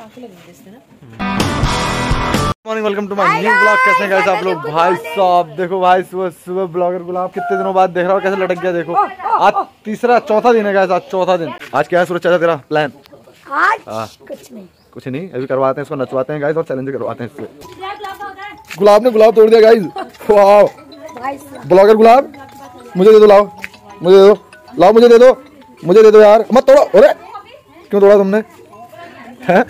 Morning, welcome to my new blog. कैसे guys आप लोग? भाई साहब देखो भाई, सुबह सुबह ब्लॉगर गुलाब कितने दिनों बाद देख रहा हूँ, कैसे लटक गया। देखो आज चौथा दिन है गाइस, आज चौथा दिन। आज क्या है सूरज चाचा तेरा प्लान? आज कुछ नहीं अभी करवाते हैं, इसको नचवाते हैं गाइस और चैलेंज करवाते हैं इससे। गुलाब ने गुलाब तोड़ दिया गाइस, वाह। ब्लॉगर गुलाब मुझे दे दो, लाओ मुझे दे दो, लाओ मुझे दे दो, मुझे दे दो यार, मत तोड़ो। अरे क्यों तोड़ा तुमने? है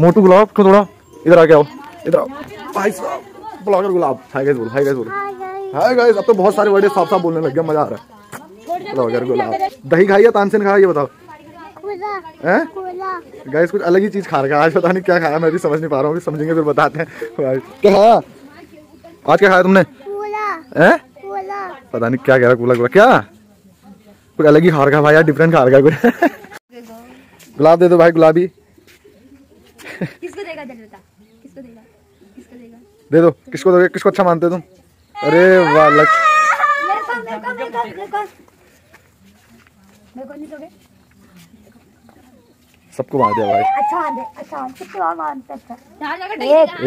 मोटू गुलाब क्यों तोड़ा? इधर आ गया, इधर आओ भाई साहब। ब्लॉगर गुलाब हाय गाइस बोल, हाय गाइस बोल, हाय गाइस। अब तो बहुत सारे वर्ड साफ साफ बोलने लग गया, मजा आ रहा है। ब्लॉगर गुलाब दही खाई या तानसेन खाया ये बताओ? हैं गाइस कुछ अलग ही चीज खा रखा है आज, पता नहीं क्या खाया, मैं भी समझ नहीं पा रहा हूँ। समझेंगे फिर बताते हैं क्या खाया आज, क्या खाया तुमने? हैं पता नहीं क्या कह रहा, कूला क्या कुछ अलग ही खा रखा भाई यार, डिफरेंट खा रखा कुछ। गुलाब दे दो भाई, गुलाबी किसको देगा? किसको देगा? किसको देगा? दे दो। किसको दोगे? किसको अच्छा मानते हो तुम? अरे वाह, लक सबको मार दिया भाई। अच्छा,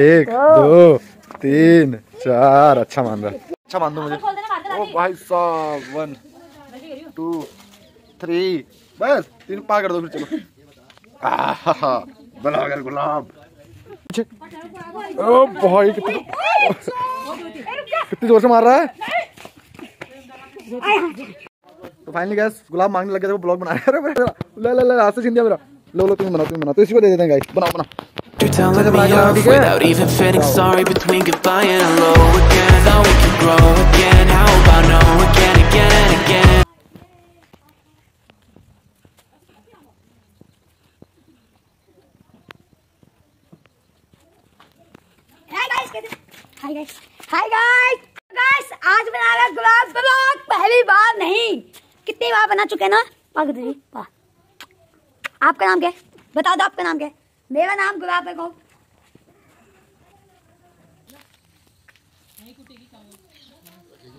एक दो तीन चार, अच्छा मान रहा है, अच्छा मान दो मुझे। ओ भाई साहब, 1 2 3 बस 3 पार कर दो फिर चलो। ब्लॉगर गुलाब ओ भाई कितनी जोर से मार रहा है। तो फाइनली गाइस गुलाब मांगने लग गया, ब्लॉग बना रहा है। हाथ से छीन दिया मेरा, लो लो तुम बनाओ तो इसी को दे देते हैं गाइस, बनाओ। Hi guys, आज बना रहे गुलाब ब्लॉग, पहली बार नहीं, कितनी बार बना चुके हैं ना पागदी। वाह, आपका नाम क्या है? बता दो आपका नाम क्या है। मेरा नाम गुलाब है।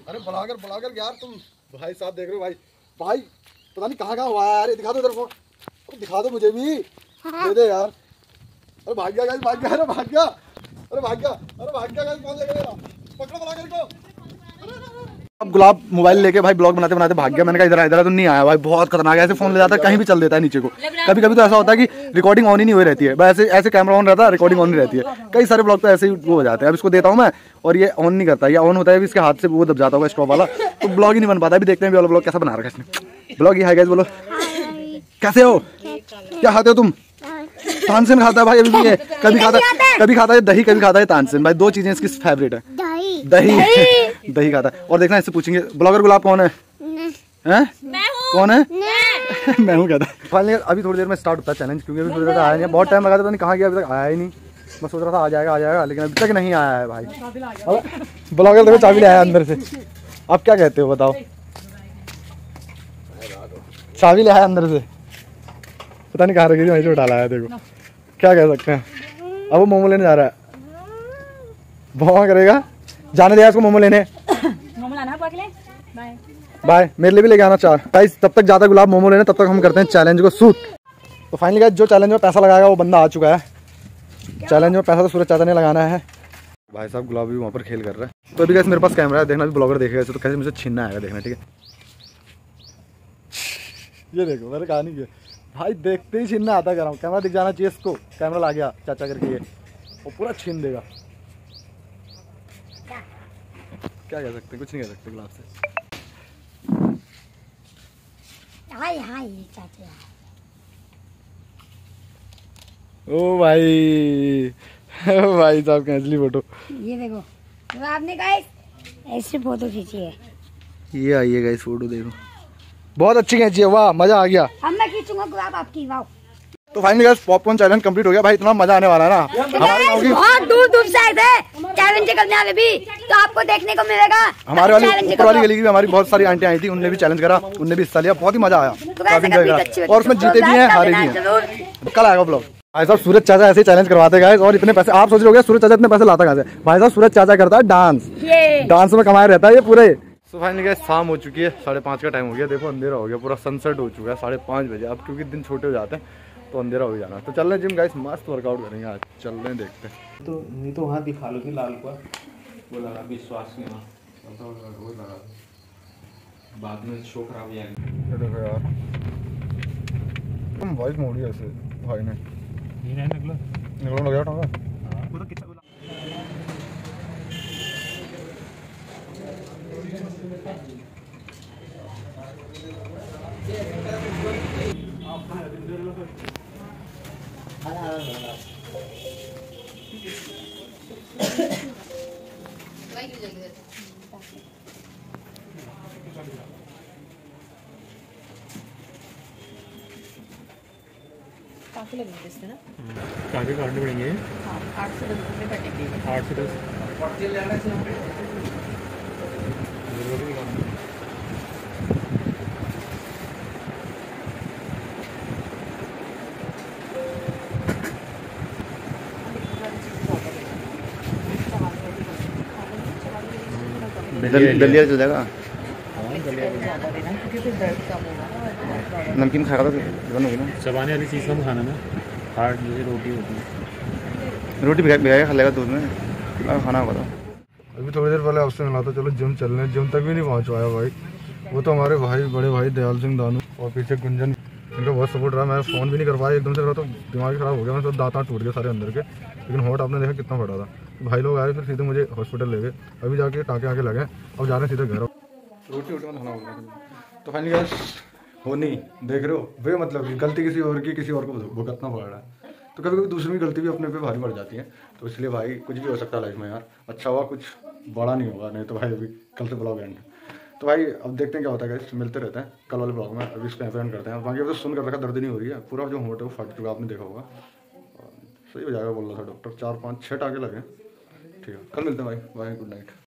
अरे ब्लॉगर यार तुम, भाई साहब देख रहे हो भाई पता नहीं कहाँ हुआ यार। दिखा दो इधर को, दिखा दो मुझे भी, दे दे यार। अरे भाग गया। अरे भाग्या कौन लेगा? पकड़ो ब्लॉगर को। अब गुलाब मोबाइल लेके भाई ब्लॉग बनाते भाग्या, मैंने कहा इधर तो नहीं आया भाई, बहुत खतरनाक है। ऐसे फोन ले जाता है, कहीं भी चल देता है नीचे को। कभी तो ऐसा होता है कि रिकॉर्डिंग ऑन ही नहीं हो रहती है, बस ऐसे कैमरा ऑन रहता है, रिकॉर्डिंग ऑन नहीं रहती है। कई सारे ब्लॉग तो ऐसे ही हो जाते हैं। अब इसको देता हूँ मैं और ये ऑन नहीं करता, या ऑन होता है इसके हाथ से वो दब जाता होगा स्टॉप वाला, तो ब्लॉग ही नहीं बन पाता। अभी देखते हैं वाला ब्लॉग कैसा बना रखा इसने। ब्लॉग ही हाय गाइस बोलो, कैसे हो, क्या खाते हो तुम? तानसेन खाता है भाई, अभी भी है। कभी खाता है दही, कभी खाता है तानसेन भाई। दो चीजें इसकी फेवरेट है, दही खाता है। और देखना इससे पूछेंगे ब्लॉगर गुलाब कौन है? कौन है? मैं हूँ कहता है। फाइनली अभी थोड़ी देर में स्टार्ट होता है चैलेंज, क्योंकि अभी थोड़ी देर आया नहीं, बहुत टाइम लगा था, पता नहीं कहाँ गया, अभी तक आया ही नहीं। मैं सोच रहा था आ जाएगा लेकिन अभी तक नहीं आया है भाई। ब्लॉगर देखो चाबी ले आया अंदर से, आप क्या कहते हो बताओ? चाबी ले आया अंदर से, पता नहीं कहाँ रखी थी, वहीं से उठा लाया। देखो क्या कह सकते हैं। अब वो मोमो लेने जा रहा है, बहुत करेगा, जाने दिया इसको मोमो लेने। बाय, मेरे लिए भी लेके आना चार। गाइस तब तक जाता गुलाब मोमो लेने, तब तक हम करते हैं चैलेंज को सूट। तो फाइनली गाइस जो चैलेंज में पैसा लगाएगा वो बंदा आ चुका है। चैलेंज में पैसा तो सूरज चाचा ने लगाना है। भाई साहब गुलाब भी वहाँ पर खेल कर रहा है। तो अभी गाइस मेरे पास कैमरा है, देखना ब्लॉगर देखेगा तो कैसे मुझे छीनना आएगा, देखना ठीक है। ये देखो मेरे कहानी है भाई, देखते ही छीनना आता कर रहा हूँ। कैमरा दिख जाना चाहिए इसको, कैमरा ला गया चाचा करके, ये वो पूरा छीन देगा। क्या कह सकते हैं, कुछ नहीं कह सकते गुलाब से। हाय चाचा, ओ भाई साहब कैसी फोटो। ये देखो तो आपने गाइस ऐसी फोटो खींची है, ये आइए गाइस फोटो देखो, बहुत अच्छी खींची है, वाह मजा आ गया। अब मैं खींचूंगा गुलाब आपकी, वाह। तो finally guys popcorn challenge complete हो गया भाई, इतना मजा आने वाला है ना। हमारे बहुत दूर से आए थे चैलेंज करने वाले भी, तो आपको देखने को मिलेगा। हमारे वाली ऊपर वाली गली की हमारी बहुत सारी आंटी आई थी, उनने भी चैलेंज करा, उनने भी हिस्सा लिया, बहुत ही मजा आया, और उसमें जीते भी हैं हारे भी हैं। कल आएगा ब्लॉग। भाई साहब सूरज चाचा ऐसे चैलेंज करवाते गाइस, और इतने पैसे आप सोच रहे हो सूरज चाचा इतने पैसे लाता कहां से? भाई साहब सूरज चाचा करता है डांस में कमाया रहता है ये पूरे। तो फाइनली गाइस शाम हो चुकी है, 5:30 का टाइम हो गया, देखो अंधेरा हो गया, पूरा सनसेट हो चुका है 5:30 बजे। अब क्योंकि दिन छोटे हो जाते हैं तो अंधेरा हो जाना। तो चल रहे जिम गाइस, मस्त वर्कआउट करेंगे आज, चल रहे देखते हैं। तो नहीं तो वहाँ दिखा लो कि लाल का वो लगा विश्वास में लगा, बाद में शो खराब हो जाएगा। देखो यार तुम वॉइस मोड़ी ऐसे भाई ने निकलो लग गया। काफी लग रही है ना, काफी काटने पड़ेंगे। 8 से 10 में कटेंगे, 8 से 10 40 लेना से हम दलिया चल जाएगा। नमकीन खा रहा था, चबाने वाली चीज़ कम खाना ना, हार्ड जैसे रोटी होती है, रोटी भिगा खा लेगा दूध में खाना होगा। तो अभी थोड़ी देर पहले आपसे मिला था, चलो जिम चल रहे हैं, जिम तक भी नहीं पहुँच पाया भाई। वो तो हमारे भाई बड़े भाई दयाल सिंह दानू और पीछे गुंजन, इनका बहुत सपोर्ट रहा। मैं फ़ोन भी नहीं कर पाया, एकदम से करा तो दिमाग ख़राब हो गया, मैं सब दांत टूट गए सारे अंदर के, लेकिन होट आपने देखा कितना फटा था। भाई लोग आए फिर सीधे मुझे हॉस्पिटल ले गए, अभी जाके टाँके आके लगे, अब जा रहे हैं सीधे घर। रोटी वोटी खाना होगा। तो फाइनली गाइस होनी देख रहे हो वे, मतलब गलती किसी और की, किसी और को भुगतना पड़ रहा है। तो कभी कभी दूसरी गलती भी अपने पे भारी पड़ जाती है, तो इसलिए भाई कुछ भी हो सकता है लाइफ में यार। अच्छा हुआ कुछ बड़ा नहीं होगा, नहीं तो भाई अभी कल से ब्लॉग एंड। तो भाई अब देखते हैं क्या होता है गाइस, मिलते रहते हैं कल वाले ब्लॉग में। अभी इसको एंड करते हैं, बाकी तो सुन कर रखा दर्द नहीं हो रही है, पूरा जो होट है वो फट चुका, आपने देखा होगा। सही हो जाएगा बोल रहा था डॉक्टर, 4-5-6 टाके लगे। ठीक है, कल मिलते हैं भाई, बाय, गुड नाइट।